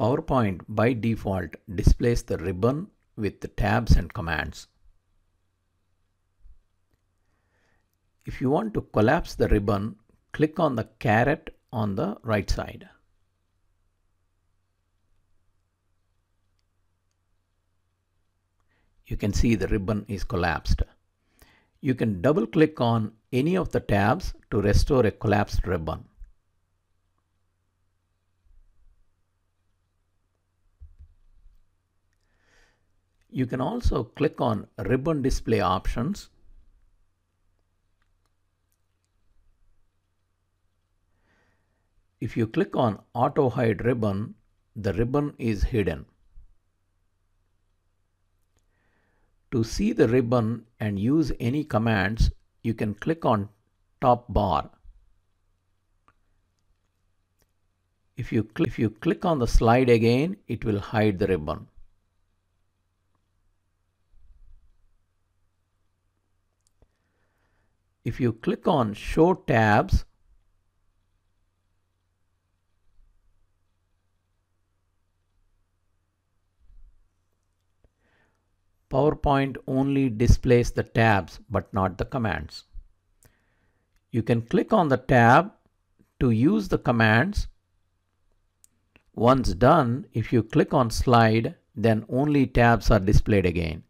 PowerPoint by default displays the ribbon with the tabs and commands. If you want to collapse the ribbon, click on the caret on the right side. You can see the ribbon is collapsed. You can double click on any of the tabs to restore a collapsed ribbon. You can also click on Ribbon Display Options. If you click on Auto Hide Ribbon, the ribbon is hidden. To see the ribbon and use any commands, you can click on top bar. If you click on the slide again, it will hide the ribbon. If you click on Show Tabs, PowerPoint only displays the tabs but not the commands. You can click on the tab to use the commands. Once done, if you click on slide, then only tabs are displayed again.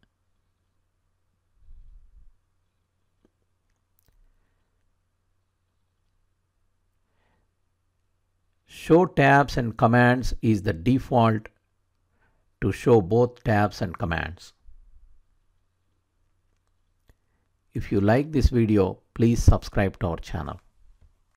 Show tabs and commands is the default to show both tabs and commands. If you like this video, please subscribe to our channel.